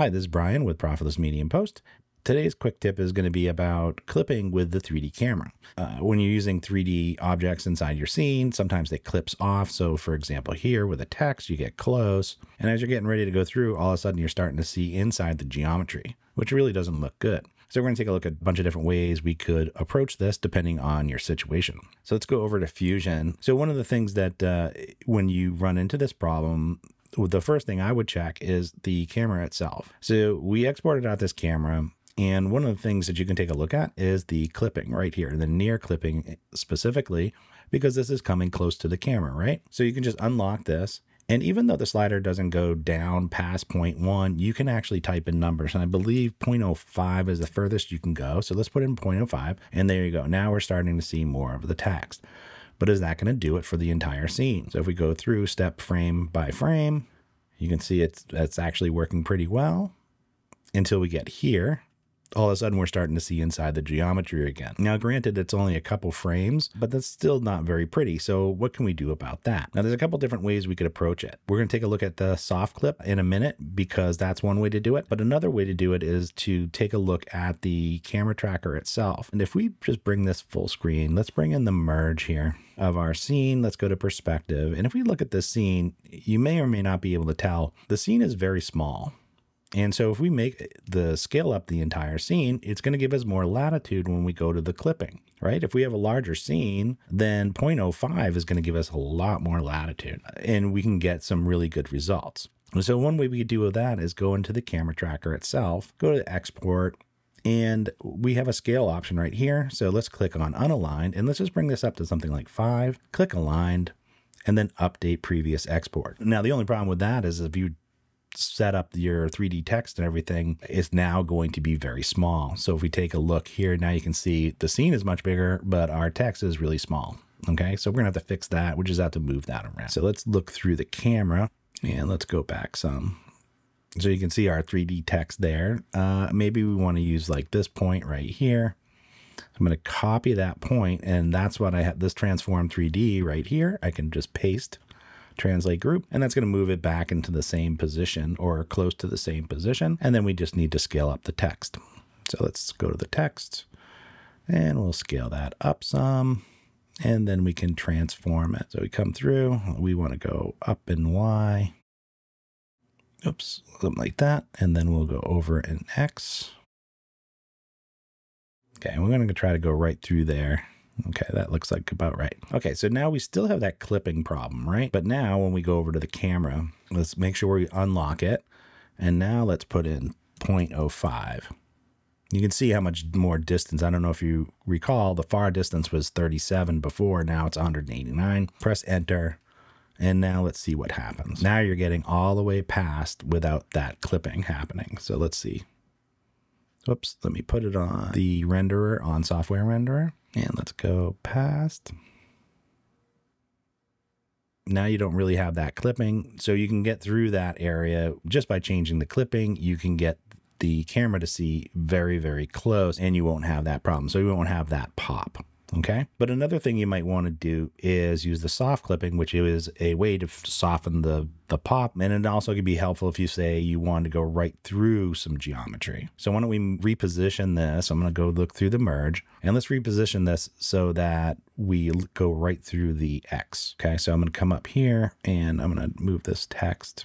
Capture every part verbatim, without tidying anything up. Hi, this is Brian with Prophetless Medium Post. Today's quick tip is going to be about clipping with the three D camera. Uh, when you're using three D objects inside your scene, sometimes they clips off. So for example, here with a text, you get close. And as you're getting ready to go through, all of a sudden you're starting to see inside the geometry, which really doesn't look good. So we're going to take a look at a bunch of different ways we could approach this depending on your situation. So let's go over to Fusion. So one of the things that uh, when you run into this problem, the first thing I would check is the camera itself. So we exported out this camera. And one of the things that you can take a look at is the clipping right here, the near clipping specifically, because this is coming close to the camera, right? So you can just unlock this. And even though the slider doesn't go down past zero point one, you can actually type in numbers. And I believe zero point zero five is the furthest you can go. So let's put in zero point zero five. And there you go. Now we're starting to see more of the text. But is that going to do it for the entire scene? So if we go through step frame by frame, you can see it's, it's actually working pretty well until we get here. All of a sudden we're starting to see inside the geometry again. Now, granted, it's only a couple frames, but that's still not very pretty. So what can we do about that? Now, there's a couple different ways we could approach it. We're going to take a look at the soft clip in a minute because that's one way to do it. But another way to do it is to take a look at the camera tracker itself. And if we just bring this full screen, let's bring in the merge here of our scene. Let's go to perspective. And if we look at this scene, you may or may not be able to tell the scene is very small. And so if we make the scale up the entire scene, it's going to give us more latitude when we go to the clipping, right? If we have a larger scene, then zero point zero five is going to give us a lot more latitude and we can get some really good results. And so one way we could do with that is go into the camera tracker itself, go to export, and we have a scale option right here. So let's click on unaligned and let's just bring this up to something like five, click aligned, and then update previous export. Now, the only problem with that is if you set up your three D text and everything, is now going to be very small. So if we take a look here, now you can see the scene is much bigger, but our text is really small. Okay, so we're gonna have to fix that. We just have to move that around. So let's look through the camera and let's go back some. So you can see our three D text there. Uh, maybe we wanna use like this point right here. I'm gonna copy that point, and that's what I have, this transform three D right here. I can just paste translate group, and that's going to move it back into the same position or close to the same position. And then we just need to scale up the text. So let's go to the text and we'll scale that up some, and then we can transform it. So we come through, we want to go up in Y, oops, something like that. And then we'll go over in X. Okay. And we're going to try to go right through there. Okay, that looks like about right. Okay, so now we still have that clipping problem, right? But now when we go over to the camera, let's make sure we unlock it. And now let's put in zero point zero five. You can see how much more distance. I don't know if you recall, the far distance was thirty-seven before. Now it's one hundred eighty-nine. Press enter. And now let's see what happens. Now you're getting all the way past without that clipping happening. So let's see. Oops, let me put it on the renderer, on software renderer. And let's go past. Now you don't really have that clipping. So you can get through that area just by changing the clipping. You can get the camera to see very, very close and you won't have that problem. So you won't have that pop. Okay. But another thing you might want to do is use the soft clipping, which is a way to soften the, the pop. And it also could be helpful if you say you want to go right through some geometry. So why don't we reposition this? I'm going to go look through the merge and let's reposition this so that we go right through the X. Okay. So I'm going to come up here and I'm going to move this text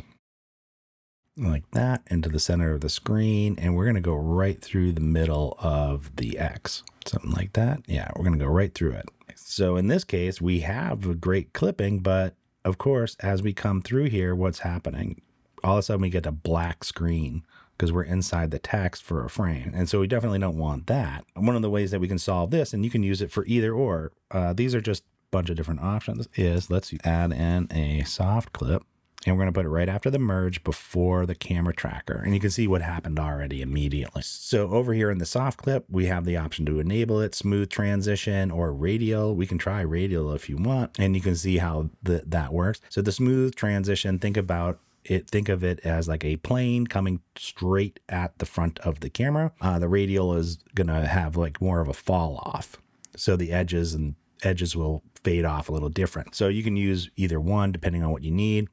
like that into the center of the screen. And we're going to go right through the middle of the X. Something like that. Yeah, we're going to go right through it. So in this case, we have a great clipping, but of course, as we come through here, what's happening? All of a sudden we get a black screen because we're inside the text for a frame. And so we definitely don't want that. One of the ways that we can solve this, and you can use it for either or, uh, these are just a bunch of different options, is let's add in a soft clip. And we're going to put it right after the merge before the camera tracker. And you can see what happened already immediately. So over here in the soft clip, we have the option to enable it, smooth transition, or radial. We can try radial if you want. And you can see how the, that works. So the smooth transition, think about it. Think of it as like a plane coming straight at the front of the camera. Uh, the radial is going to have like more of a fall off. So the edges and edges will fade off a little different. So you can use either one depending on what you need.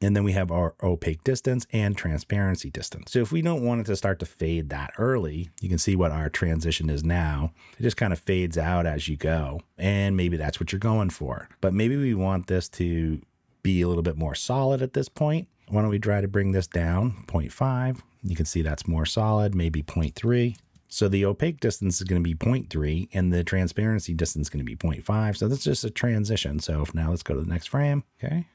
And then we have our opaque distance and transparency distance. So if we don't want it to start to fade that early, you can see what our transition is now. It just kind of fades out as you go. And maybe that's what you're going for. But maybe we want this to be a little bit more solid at this point. Why don't we try to bring this down zero point five? You can see that's more solid, maybe zero point three. So the opaque distance is going to be zero point three and the transparency distance is going to be zero point five. So that's just a transition. So now let's go to the next frame. Okay.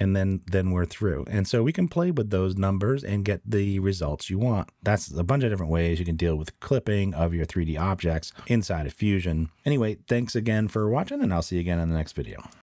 And then, then we're through. And so we can play with those numbers and get the results you want. That's a bunch of different ways you can deal with clipping of your three D objects inside of Fusion. Anyway, thanks again for watching, and I'll see you again in the next video.